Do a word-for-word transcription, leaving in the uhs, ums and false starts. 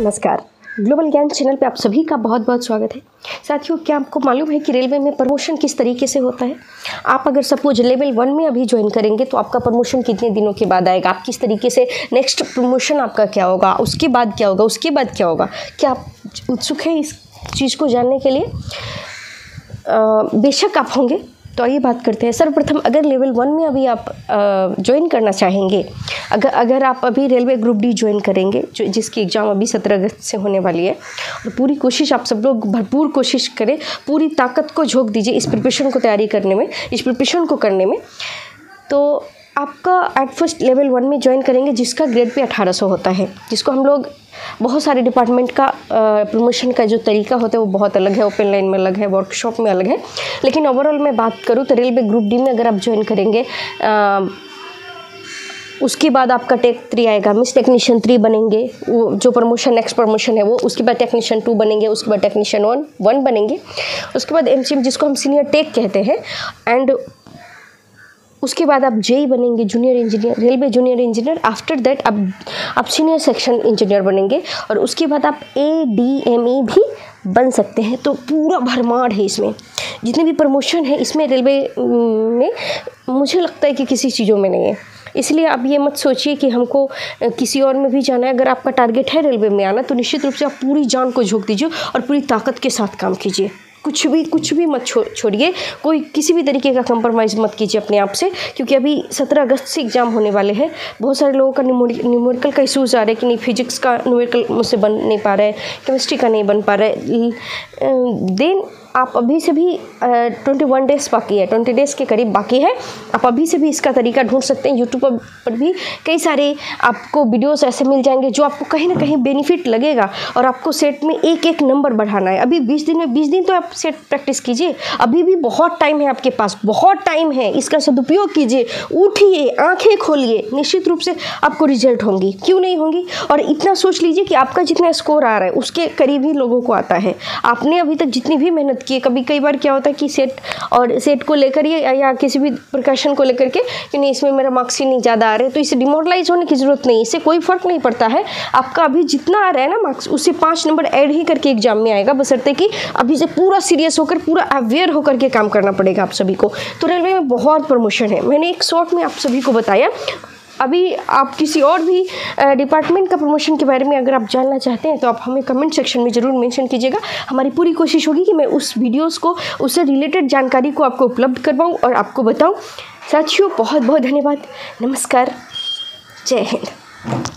नमस्कार। ग्लोबल ज्ञान चैनल पे आप सभी का बहुत बहुत स्वागत है। साथियों, क्या आपको मालूम है कि रेलवे में प्रमोशन किस तरीके से होता है? आप अगर सपोज लेवल वन में अभी ज्वाइन करेंगे तो आपका प्रमोशन कितने दिनों के बाद आएगा, आप किस तरीके से नेक्स्ट प्रमोशन आपका क्या होगा, उसके बाद क्या होगा, उसके बाद क्या होगा। क्या आप उत्सुक हैं इस चीज़ को जानने के लिए? आ, बेशक आप होंगे। तो आइए बात करते हैं। सर्वप्रथम अगर लेवल वन में अभी आप ज्वाइन करना चाहेंगे, अगर अगर आप अभी रेलवे ग्रुप डी ज्वाइन करेंगे जो जिसकी एग्ज़ाम अभी सत्रह अगस्त से होने वाली है, और पूरी कोशिश आप सब लोग भरपूर कोशिश करें, पूरी ताकत को झोंक दीजिए इस प्रिपरेशन को तैयारी करने में, इस प्रिपरेशन को करने में। तो आपका एट फर्स्ट लेवल वन में ज्वाइन करेंगे जिसका ग्रेड पे अठारह सौ होता है, जिसको हम लोग बहुत सारे डिपार्टमेंट का प्रमोशन का जो तरीका होता है वो बहुत अलग है, ओपन लाइन में अलग है, वर्कशॉप में अलग है। लेकिन ओवरऑल मैं बात करूँ तो रेलवे ग्रुप डी में अगर आप ज्वाइन करेंगे, आ, उसके बाद आपका टेक थ्री आएगा, मिस टेक्नीशियन थ्री बनेंगे, वो जो प्रमोशन नेक्स्ट प्रमोशन है वो। उसके बाद टेक्नीशियन टू बनेंगे, उसके बाद टेक्नीशियन वन वन बनेंगे, उसके बाद एम सी एम जिसको हम सीनियर टेक कहते हैं, एंड उसके बाद आप जेई बनेंगे, junior engineer, railway junior engineer. After that आप आप सीनियर सेक्शन इंजीनियर बनेंगे, और उसके बाद आप ए डी एम ई भी बन सकते हैं। तो पूरा भरमार है इसमें, जितने भी प्रमोशन है इसमें रेलवे में, मुझे लगता है कि किसी चीज़ों में नहीं है। इसलिए आप ये मत सोचिए कि हमको किसी और में भी जाना है। अगर आपका टारगेट है रेलवे में आना तो निश्चित रूप से आप पूरी जान को झोंक दीजिए और पूरी ताकत के साथ काम कीजिए। कुछ भी कुछ भी मत छोड़िए, कोई किसी भी तरीके का कंप्रोमाइज़ मत कीजिए अपने आप से, क्योंकि अभी सत्रह अगस्त से एग्ज़ाम होने वाले हैं। बहुत सारे लोगों का न्यूमेरिकल का इशूज़ आ रहा है कि नहीं, फिजिक्स का न्यूमेरिकल मुझसे बन नहीं पा रहा है, केमिस्ट्री का नहीं बन पा रहा है। देन आप अभी से भी ट्वेंटी वन डेज़ बाकी है, ट्वेंटी डेज़ के करीब बाकी है। आप अभी से भी इसका तरीका ढूंढ सकते हैं। यूट्यूब पर भी कई सारे आपको वीडियोस ऐसे मिल जाएंगे जो आपको कहीं ना कहीं बेनिफिट लगेगा, और आपको सेट में एक एक नंबर बढ़ाना है। अभी बीस दिन में बीस दिन तो आप सेट प्रैक्टिस कीजिए, अभी भी बहुत टाइम है आपके पास, बहुत टाइम है, इसका सदुपयोग कीजिए। उठिए, आँखें खोलिए, निश्चित रूप से आपको रिजल्ट होंगी, क्यों नहीं होंगी। और इतना सोच लीजिए कि आपका जितना स्कोर आ रहा है उसके करीब ही लोगों को आता है। आपने अभी तक जितनी भी मेहनत कि कभी कई बार क्या होता है कि सेट और सेट को लेकर या, या किसी भी प्रकाशन को लेकर के कि नहीं इसमें मेरा मार्क्स ही नहीं ज़्यादा आ रहे, तो इसे डिमोरलाइज होने की ज़रूरत नहीं, इससे कोई फ़र्क नहीं पड़ता है। आपका अभी जितना आ रहा है ना मार्क्स, उससे पाँच नंबर ऐड ही करके एग्जाम में आएगा, बशर्ते कि अभी से पूरा सीरियस होकर, पूरा अवेयर होकर के काम करना पड़ेगा आप सभी को। तो रेलवे में बहुत प्रमोशन है, मैंने एक शॉर्ट में आप सभी को बताया। अभी आप किसी और भी डिपार्टमेंट का प्रमोशन के बारे में अगर आप जानना चाहते हैं तो आप हमें कमेंट सेक्शन में ज़रूर मेंशन कीजिएगा। हमारी पूरी कोशिश होगी कि मैं उस वीडियोस को, उससे रिलेटेड जानकारी को आपको उपलब्ध करवाऊं और आपको बताऊं। साथियों, बहुत बहुत धन्यवाद। नमस्कार, जय हिंद।